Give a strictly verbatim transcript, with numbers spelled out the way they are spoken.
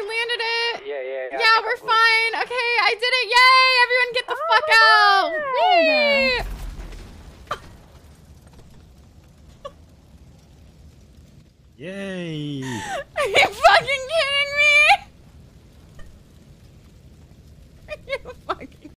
I landed it. Yeah, yeah, yeah. Yeah, we're fine. Okay, I did it. Yay! Everyone get the oh fuck out. Whee! Yay! Are you fucking kidding me?